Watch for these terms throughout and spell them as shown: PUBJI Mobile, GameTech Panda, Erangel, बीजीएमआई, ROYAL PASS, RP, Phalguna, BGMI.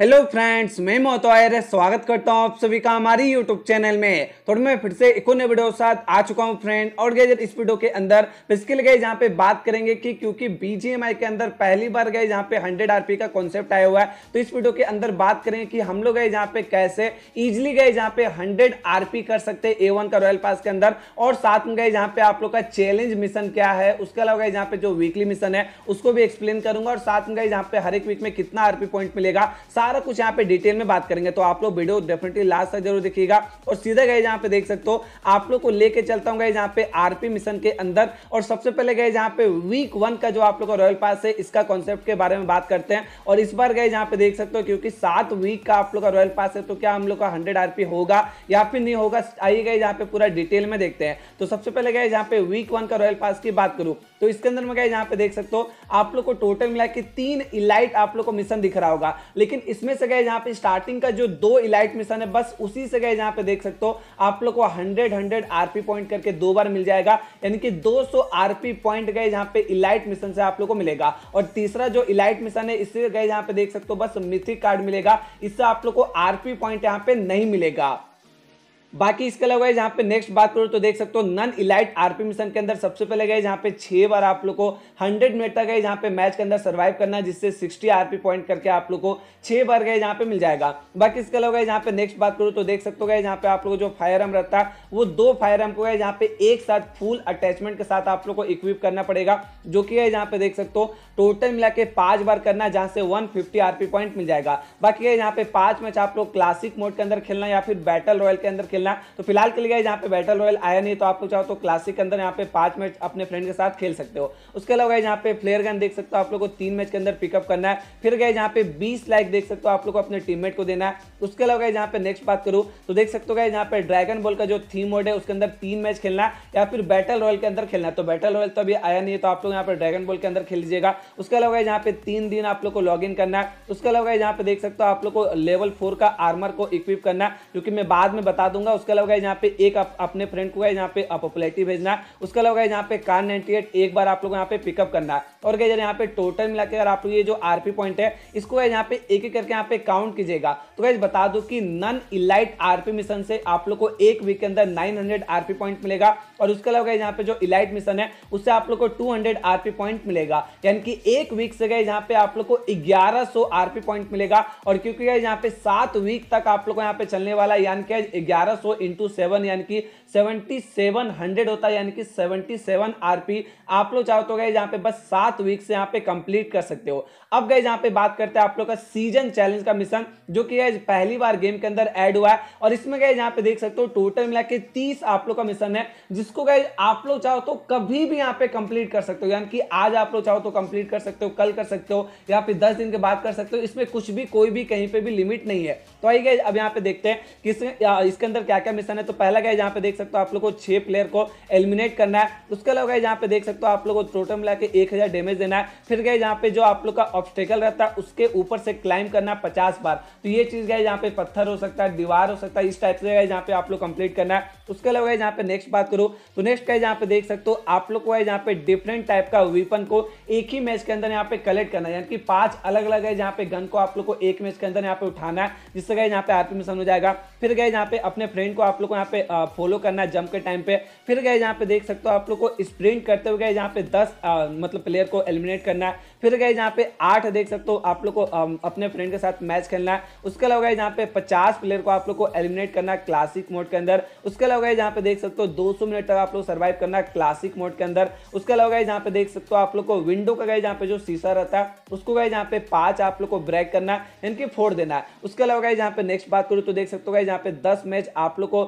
Hello friends, मैं मोहतोयर स्वागत करता हूं आप सभी का हमारी यूट्यूब चैनल में। थोड़ी मैं फिर से एक और नए वीडियो के साथ आ चुका हूं फ्रेंड। और गए इस वीडियो के अंदर बेसिकली गए जहां पे बात करेंगे कि क्योंकि बीजीएमआई के अंदर पहली बार गए जहां पे 100 आरपी का कॉन्सेप्ट आया हुआ है, तो इस वीडियो के अंदर बात करेंगे कि हम लोग गए जहाँ पे कैसे ईजिली गए जहाँ पे 100 आरपी कर सकते A1 का रॉयल पास के अंदर। और साथ में गए जहाँ पे आप लोग का चैलेंज मिशन क्या है, उसके अलावा गए जहाँ पे जो वीकली मिशन है उसको भी एक्सप्लेन करूंगा। और साथ में गए जहाँ पे हर एक वीक में कितना आरपी पॉइंट मिलेगा, सारा कुछ यहाँ पे डिटेल में बात करेंगे। तो आप लोग वीडियो डेफिनेटली लास्ट तक जरूर देखिएगा। और सीधा गए जहाँ पे देख सकते हो, आप लोग को लेके चलता हूँ गए जहाँ पे आरपी मिशन के अंदर। और सबसे पहले गए जहाँ पे वीक 1 का जो आप लोग का रॉयल पास है, इसका कॉन्सेप्ट के बारे में बात करते हैं। और इस बार गए जहाँ पे देख सकते हो क्योंकि 7 वीक का आप लोग का रॉयल पास है, तो क्या हम लोग का 100 आरपी होगा या फिर नहीं होगा, आइए गए जहाँ पे पूरा डिटेल में देखते हैं। तो सबसे पहले गए जहाँ पे वीक 1 का रॉयल पास की बात करूँ तो इसके अंदर में गए जहाँ पे देख सकते हो आप लोग को टोटल मिला के 3 इलाइट आप लोग को मिशन दिख रहा होगा। लेकिन इसमें से गए जहाँ पे स्टार्टिंग का जो 2 इलाइट मिशन है, बस उसी से गए जहाँ पे देख सकते हो आप लोग को 100 आरपी पॉइंट करके 2 बार मिल जाएगा, यानी कि 200 आरपी पॉइंट गए जहाँ पे इलाइट मिशन से आप लोग को मिलेगा। और तीसरा जो इलाइट मिशन है, इससे गए जहाँ पे देख सकते हो बस मिथिक कार्ड मिलेगा, इससे आप लोग को आरपी पॉइंट यहाँ पे नहीं मिलेगा। बाकी इसके अलावा जहाँ पे नेक्स्ट बात करो तो देख सकते हो नॉन इलाइट आरपी मिशन के अंदर सबसे पहले गए जहाँ पे 6 बार आप लोग को 100 मिनट तक गए जहाँ पे मैच के अंदर सर्वाइव करना है, जिससे 60 आरपी पॉइंट करके आप लोग को 6 बार गए जहाँ पे मिल जाएगा। बाकी इसके अलावा जहाँ पे नेक्स्ट बात करो तो देख सकते हो गए जहाँ पे आप लोग जो फायर आर्म रहता है, वो 2 फायर आर्म को गए जहाँ पे एक साथ फुल अटैचमेंट के साथ आप लोग को इक्विप करना पड़ेगा, जो कि है जहाँ पे देख सकते हो टोटल मिला के 5 बार करना, जहाँ से 150 आरपी पॉइंट मिल जाएगा। बाकी है जहाँ पे 5 मैच आप लोग क्लासिक मोड के अंदर खेलना या फिर बैटल रॉयल के अंदर। तो फिलहाल के लिए जहां पे बैटल रॉयल आया नहीं, तो आप लोग चाहो तो क्लासिक के अंदर यहां पे 5 मैच अपने फ्रेंड के साथ खेल सकते हो। उसके अलावा यहां पे फ्लेयर गन देख सकते हो आप लोग को 3 मैच के अंदर पिकअप करना है। फिर गए जहां पे 20 लाइक देख सकते हो आप लोग को अपने टीममेट को देना है। उसके अलावा यहां पे नेक्स्ट बात करूं तो देख सकते हो गए जहां पे ड्रैगन बॉल का जो थीम मोड है, उसके अंदर 3 मैच खेलना है या फिर बैटल रॉयल के अंदर खेलना है। तो बैटल रॉयल तो अभी आया नहीं है, तो आप लोग यहाँ पे ड्रैगन बॉल के अंदर खेल लीजिएगा। उसके अलावा यहाँ पे 3 दिन आप लोग को लॉग इन करना है। उसके अलावा यहाँ पे देख सकते हो आप लोग को लेवल 4 का आर्मर को इक्विप करना है, जो कि मैं बाद में बता दूँ। उसके अलावा यहाँ पे एक अपने फ्रेंड को यहाँ पे अपॉपुलैरिटी भेजना। उसके अलावा यहाँ पे कार 98 एक बार आप लोग यहाँ पे पिकअप करना है। और गए यहाँ पे टोटल मिला के अगर आप लोग ये जो आरपी पॉइंट है, इसको यहाँ पे एक एक करके यहाँ पे काउंट कीजिएगा। तो गाइस बता दो कि नॉन इलाइट आरपी मिशन से आप लोग को एक वीक के अंदर 900 आरपी पॉइंट मिलेगा। और उसके अलावा यहाँ पे जो इलाइट मिशन है, उससे आप लोग को 200 आरपी पॉइंट मिलेगा, यानी कि एक वीक से गए यहाँ पे आप लोग को 1100 आरपी पॉइंट मिलेगा। और क्योंकि यहाँ पे 7 वीक तक आप लोग को यहाँ पे चलने वाला, यानी कि 1100 इंटू 7 यानी कि 7700 होता है, यानी कि 77 आरपी आप लोग चाहो तो गए यहाँ पे बस 7 वीक से यहाँ पे कंप्लीट कर सकते हो। अब गए यहाँ पे बात करते हैं आप लोग का सीजन चैलेंज का मिशन, जो कि पहली बार गेम के अंदर ऐड हुआ है। और इसमें गए यहाँ पे देख सकते हो टोटल मिला के 30 आप लोग का मिशन है, जिसको गए आप लोग चाहो तो कभी भी यहाँ पे कंप्लीट कर सकते हो, यानी कि आज आप लोग चाहो तो कंप्लीट कर सकते हो, कल कर सकते हो या फिर 10 दिन के बाद कर सकते हो। इसमें कुछ भी कोई भी कहीं पर भी लिमिट नहीं है। तो आइए गए अब यहाँ पे देखते हैं कि इसके अंदर क्या क्या मिशन है। तो पहला गए यहाँ पे देख सकते हो आप लोग को 6 प्लेयर को एलिमिनेट करना है। उसके अलावा यहाँ पे देख सकते हो आप लोग को टोटल मिला के 1000 डैमेज देना है। फिर गए यहाँ पे जो आप लोग का ऑब्स्टेकल रहता है, उसके ऊपर से क्लाइम करना 50 बार। तो ये चीज गए यहाँ पे पत्थर हो सकता है, दीवार हो सकता है, इस टाइप से यहाँ पे आप लोग कंप्लीट करना है। उसके अलावा यहाँ पे नेक्स्ट बात करो तो नेक्स्ट गए यहाँ पे देख सकते हो आप लोग को यहाँ पे डिफरेंट टाइप का वीपन को एक ही मैच के अंदर यहाँ पे कलेक्ट करना है, यानी कि 5 अलग अलग है जहाँ पे गन को आप लोग को एक मैच के अंदर यहाँ पे उठाना है, जिससे गए यहाँ पे आरपी मिशन हो जाएगा। फिर गए यहाँ पे अपने फ्रेंड को आप लोग को यहाँ पे फॉलो करना है जंप के टाइम पे। फिर गए यहाँ पे देख सकते हो आप लोग को स्प्रिंट करते हुए यहाँ पे 10 मतलब प्लेयर को एलिमिनेट करना है। फिर गए यहाँ पे 8 देख सकते हो आप लोग को अपने फ्रेंड के साथ मैच खेलना है। उसके अलावा यहाँ पे 50 प्लेयर को आप लोग को एलिमिनेट करना है क्लासिक मोड के अंदर। उसके अलावा यहाँ पे देख सकते हो 200 मिनट तक आप लोग सर्वाइव करना है क्लासिक मोड के अंदर। उसके अलावा यहाँ पे देख सकते हो आप लोग को विंडो का गए यहाँ पे जो शीशा रहता है, उसको गए यहाँ पे 5 आप लोग को ब्रेक करना है, यानी कि फोड़ देना है। उसके अलावा यहाँ पे नेक्स्ट बात करूँ तो देख सकते हो यहाँ पे 10 मैच आप लोग को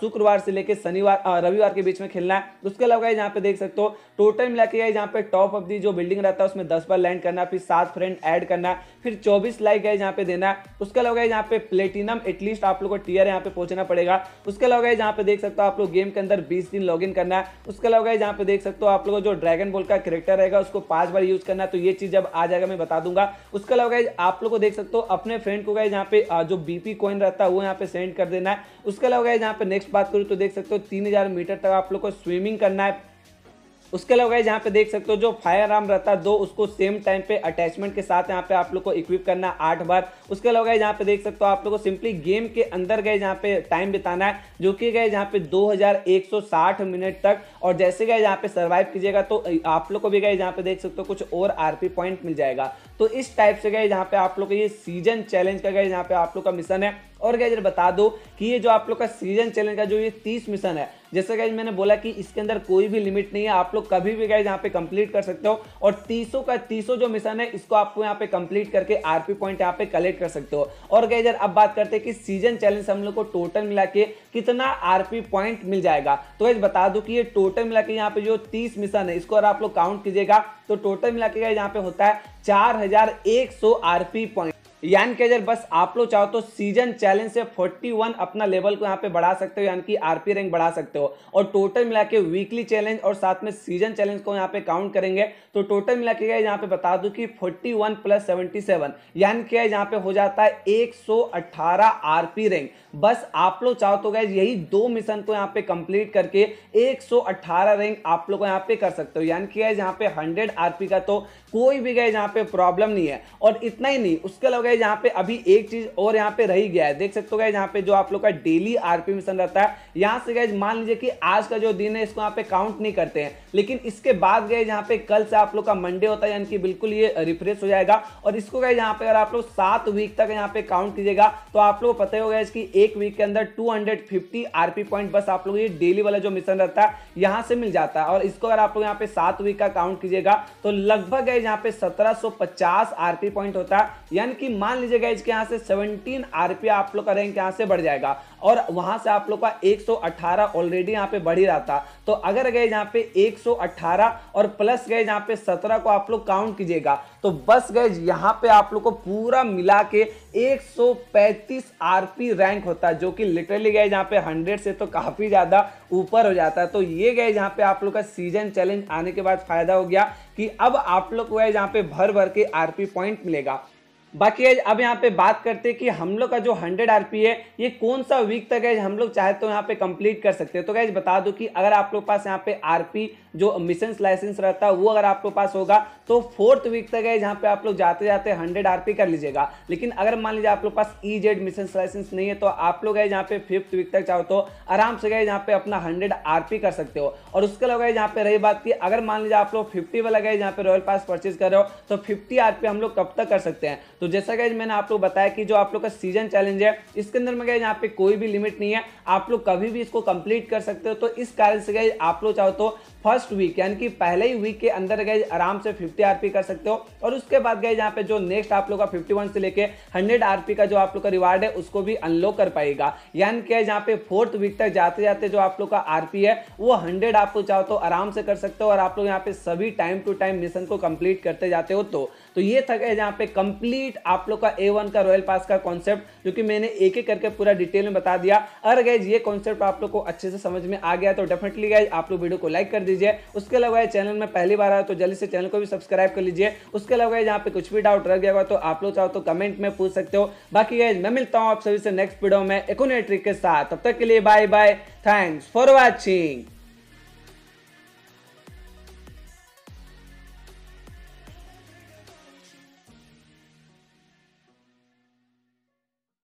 शुक्रवार से लेकर शनिवार रविवार के बीच में खेलना है। उसके अलावा यहाँ पे देख सकते हो टोटल मिला के यहाँ पे टॉप ऑफ दी जो बिल्डिंग रहता है, उसमें 10 बार लैंड करना, फिर 7 फ्रेंड ऐड करना, फिर 24 लाइक है यहाँ पे देना। उसके अलावा यहाँ पे प्लेटिनम एटलीस्ट आप लोग को टीयर यहाँ पे पहुंचना पड़ेगा। उसके अलावा यहाँ पे देख सकते हो आप लोग गेम के अंदर 20 दिन लॉग इन करना है। उसके अलावा यहाँ पे देख सकते हो आप लोग जो ड्रैगन बॉल का कैरेक्टर रहेगा, उसको 5 बार यूज करना है। तो ये चीज जब आ जाएगा मैं बता दूंगा। उसके अलावा आप लोग को देख सकते हो अपने फ्रेंड को गए यहाँ पे जो बीपी कॉइन रहता है, वो यहाँ पे सेंड कर देना है। उसके अलावा यहाँ पे नेक्स्ट बात करूँ तो देख सकते हो 3000 मीटर तक आप लोग को स्विमिंग करना है। उसके अलावा गाइस यहाँ पे देख सकते हो जो फायर आर्म रहता है दो, उसको सेम टाइम पे अटैचमेंट के साथ यहाँ पे आप लोग को इक्विप करना 8 बार। उसके अलावा गाइस यहाँ पे देख सकते हो आप लोग को सिंपली गेम के अंदर गाइस यहाँ पे टाइम बिताना है, जो कि गाइस यहाँ पे 2160 मिनट तक, और जैसे गाइस यहाँ पे सर्वाइव कीजिएगा तो आप लोग को भी गाइस यहाँ पे देख सकते हो कुछ और आरपी पॉइंट मिल जाएगा। तो इस टाइप से गाइस यहाँ पे आप लोग ये सीजन चैलेंज का गाइस यहाँ पे आप लोग का मिशन है। और गाइस बता दो कि ये जो आप लोग का सीजन चैलेंज का जो ये 30 मिशन है, जैसे गाइस मैंने बोला कि इसके अंदर कोई भी लिमिट नहीं है, आप लोग कभी भी गाइस यहाँ पे कंप्लीट कर सकते हो, और 300 का 300 जो मिशन है इसको आपको यहाँ पे कंप्लीट करके आरपी पॉइंट यहाँ पे कलेक्ट कर सकते हो। और गाइस अब बात करते हैं कि सीजन चैलेंज से हम लोग को टोटल मिला के कितना आरपी पॉइंट मिल जाएगा। तो गाइस बता दो कि ये टोटल मिला के यहाँ पे जो 30 मिशन है इसको अगर आप लोग काउंट कीजिएगा तो टोटल मिला के यहाँ पे होता है 4100 आरपी पॉइंट। यानी कि अगर बस आप लोग चाहो तो सीजन चैलेंज से 41 अपना लेवल को यहाँ पे बढ़ा सकते हो, यानी कि आरपी रैंक बढ़ा सकते हो। और टोटल मिला के वीकली चैलेंज और साथ में सीजन चैलेंज को यहाँ पे काउंट करेंगे तो टोटल मिला के यहाँ पे बता दूं कि 41 + 77 यानी कि यहाँ पे हो जाता है 118 आरपी रैंक। बस आप लोग चाहो तो गाइस यही 2 मिशन को यहाँ पे कंप्लीट करके 118 रैंक आप लोग यहाँ पे कर सकते हो, यानी कि यहाँ पे 100 आरपी का तो कोई भी गाइस यहाँ पे प्रॉब्लम नहीं है। और इतना ही नहीं, उसके अलावा यहाँ पे अभी एक चीज और यहाँ पे रही गया है, देख सकते हो यहाँ पे जो आप लोग का डेली आरपी मिशन रहता है, यहाँ से गाइस मान लीजिए कि आज का जो दिन है इसको यहाँ पे काउंट नहीं करते हैं, लेकिन इसके बाद गाइस यहाँ पे कल से आप लोग का मंडे होता है, यानी कि बिल्कुल ये रिफ्रेश हो जाएगा। और इसको गाइस यहाँ पे अगर आप लोग 7 वीक तक यहाँ पे काउंट कीजिएगा तो आप लोग पता होगा कि 1 वीक के अंदर 250 आरपी पॉइंट बस आप लोग ये डेली वाला जो मिशन रहता है यहाँ से मिल जाता है। और इसको अगर आप लोग यहाँ पे 7 वीक का काउंट कीजिएगा तो लगभग गाइस यहाँ पे 1750 आरपी पॉइंट होता है, यानी कि मान लीजिए गाइस कि यहाँ से 17 आरपी आप लोग का रैंक यहाँ से बढ़ जाएगा। और वहां से आप लोग का 118 ऑलरेडी यहाँ पे बढ़ ही रहा था, तो अगर गाइस यहाँ पे 118 और प्लस गाइस यहाँ पे 17 को आप लोग काउंट कीजिएगा तो बस गाइस यहाँ पे आप लोग को पूरा मिला के 135 आरपी रैंक होता है, जो कि लिटरली गाइस यहाँ पे 100 से तो काफी ज्यादा ऊपर हो जाता है। तो ये गाइस यहाँ पे आप लोग का सीजन चैलेंज आने के बाद फायदा हो गया कि अब आप लोग को यहाँ पे भर भर के आरपी पॉइंट मिलेगा। बाकी अब यहाँ पे बात करते हैं कि हम लोग का जो 100 आरपी है ये कौन सा वीक तक है हम लोग चाहे तो यहाँ पे कंप्लीट कर सकते हैं। तो गाइस बता दो कि अगर आप लोग पास यहाँ पे आरपी जो मिशन लाइसेंस रहता है वो अगर आप लोग पास होगा तो 4th वीक तक है जहाँ पे आप लोग जाते जाते 100 आरपी कर लीजिएगा। लेकिन अगर मान लीजिए आप लोग पास EZ मिशन लाइसेंस नहीं है तो आप लोग यहाँ पे 5th वीक तक चाहो तो आराम से गए यहाँ पे अपना 100 आरपी कर सकते हो। और उसके अलावा यहाँ पे रही बात की अगर मान लीजिए आप लोग 50 वाला गए यहाँ पे रॉयल पास परचेज कर रहे हो तो 50 आरपी हम लोग कब तक कर सकते हैं। तो जैसा गाइस मैंने आप लोग बताया कि जो आप लोग का सीजन चैलेंज है इसके अंदर में गाइस यहाँ पे कोई भी लिमिट नहीं है, आप लोग कभी भी इसको कंप्लीट कर सकते हो। तो इस कारण से गाइस आप लोग चाहो तो 1st वीक यानी कि पहले ही वीक के अंदर गाइस आराम से 50 आरपी कर सकते हो। और उसके बाद गाइस यहाँ पे जो नेक्स्ट आप लोग का 51 से लेके 100 आरपी का जो आप लोग का रिवार्ड है उसको भी अनलॉक कर पाएगा, यानी कि यहाँ पे 4th वीक तक जाते जाते जो आप लोग का आरपी है वो 100 आप लोग चाहो तो आराम से कर सकते हो और आप लोग यहाँ पे सभी टाइम टू टाइम मिशन को कंप्लीट करते जाते हो। तो ये था गाइस यहाँ पे कंप्लीट आप लोग का A1 का रॉयल पास का कॉन्सेप्ट, जो कि मैंने एक एक करके पूरा डिटेल में बता दिया। अगर गाइस ये कॉन्सेप्ट आप लोग को अच्छे से समझ में आ गया तो डेफिनेटली गाइस आप लोग वीडियो को लाइक कर दीजिए। उसके अलावा चैनल में पहली बार आया तो जल्दी से चैनल को भी सब्सक्राइब कर लीजिए। उसके अलावा यहाँ पे कुछ भी डाउट रह गया होगा तो आप लोग चाहो तो कमेंट में पूछ सकते हो। बाकी गाइस मैं मिलता हूँ आप सभी से नेक्स्ट वीडियो में एक और नए ट्रिक के साथ, तब तक के लिए bye bye, thanks for watching.